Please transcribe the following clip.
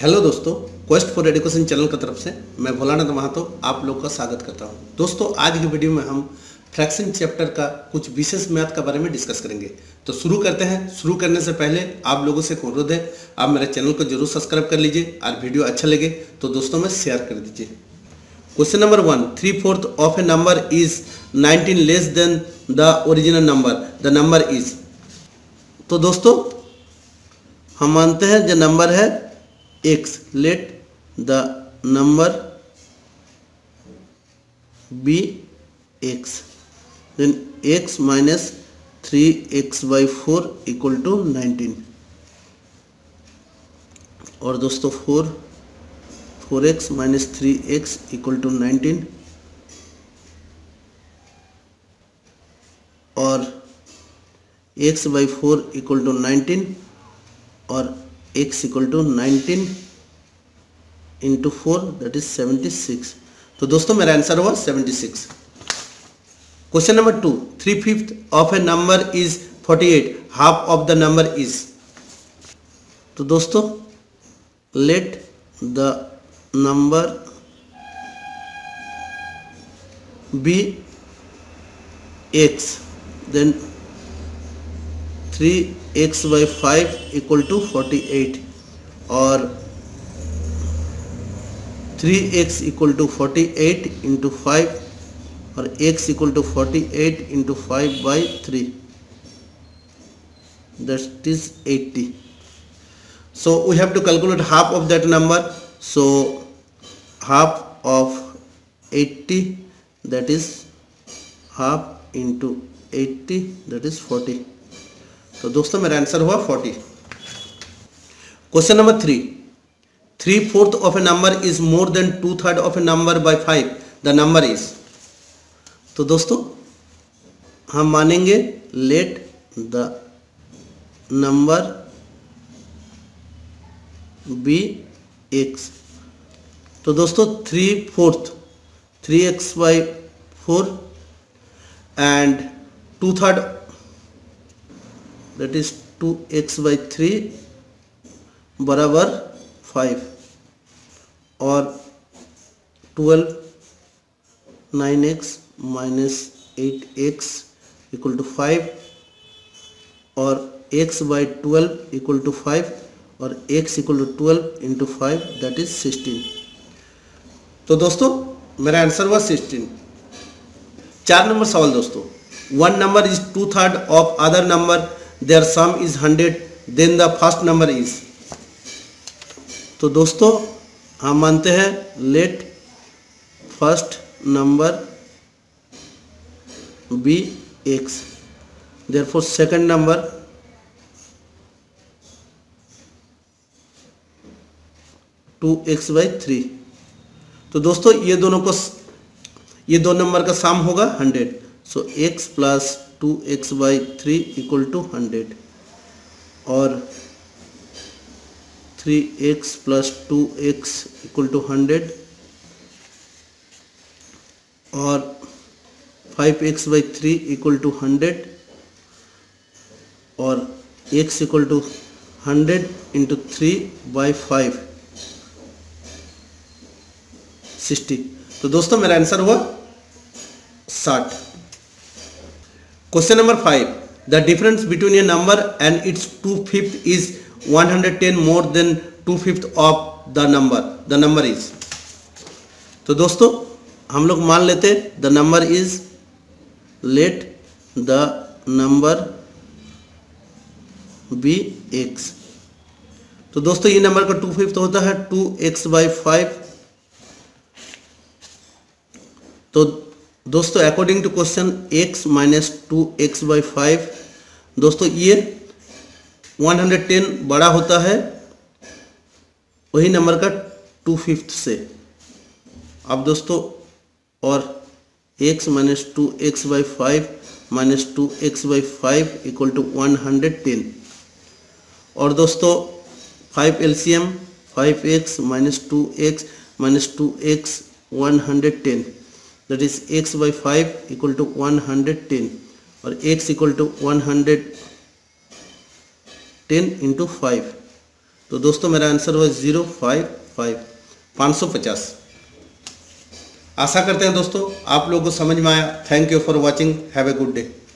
Hello दोस्तों, quest for education channel की तरफ से मैं भोलानाथ महतो आप लोग का स्वागत करता हूं। दोस्तों, आज की वीडियो में हम फ्रैक्शन चैप्टर का कुछ विशेष मैथ का बारे में डिस्कस करेंगे। तो शुरू करते हैं। शुरू करने से पहले आप लोगों से एक अनुरोध है, आप मेरे चैनल को जरूर सब्सक्राइब कर लीजिए और वीडियो अच्छा लगे तो दोस्तों में शेयर कर दीजिए। Question number 1, 3/4 of a number is 19 less than the original number, the number is. तो दोस्तों हम मानते हैं जो नंबर है x, let the number be x, then x minus 3x by 4 equal to 19 और दोस्तों 4x minus 3x equal to 19 और x by 4 equal to 19 और x equal to 19 into 4 that is 76। तो दोस्तों मेरा आंसर हुआ 76। Question number 2, 3/5 of a number is 48, half of the number is. तो दोस्तों let the number be x, then 3x by 5 equal to 48 और 3x equal to 48 into 5 और x equal to 48 into 5 by 3 that is 80. So we have to calculate half of that number, so half of 80 that is half into 80 that is 40. तो दोस्तों मेरा answer हुआ 40। Question number 3, 3/4 of a number is more than 2/3 of a number by 5, the number is. तो दोस्तों हम मानेंगे let the number be x। तो दोस्तों 3/4 3x by 4 and 2/3 that is 2x by 3 बराबर 5 और 12 9x minus 8x equal to 5 और x by 12 equal to 5 और x equal to 12 into 5 that is 16। तो दोस्तों मेरा आंसर हुआ 16। 4 नंबर सवाल दोस्तों, one number is 2/3 of other number, their sum is 100, then the first number is. तो दोस्तों हम मानते हैं let first number be x, therefore second number two x by 3। तो दोस्तों ये दो नंबर का सम होगा 100, so x plus 2x by 3 equal to 100 और 3x plus 2x equal to 100 और 5x बाई 3 इक्वल टू 100 और x equal to 100 into 3 by 5 60। तो दोस्तों मेरा आंसर हुआ 60। Question number 5, the difference between a number and its 2/5 is 110 more than 2/5 of the number, the number is. तो दोस्तों हम लोग मान लेते the number is let the number be x. तो दोस्तों ये नंबर का 2/5 होता है 2x बाई 5। तो दोस्तों according to question x minus 2x by 5, दोस्तों ये 110 बड़ा होता है वही नंबर का 2/5 से। अब दोस्तों और x minus 2x by 5 minus 2x by 5 equal to 110 और दोस्तों 5 LCM 5x minus 2x minus 2x 110 that is x by 5 equal to 110 और x equal to 110 into 5 तो दोस्तों मेरा आंसर हुआ 550। आशा करते हैं दोस्तों आप लोगों को समझ में आया। Thank you for watching. Have a good day.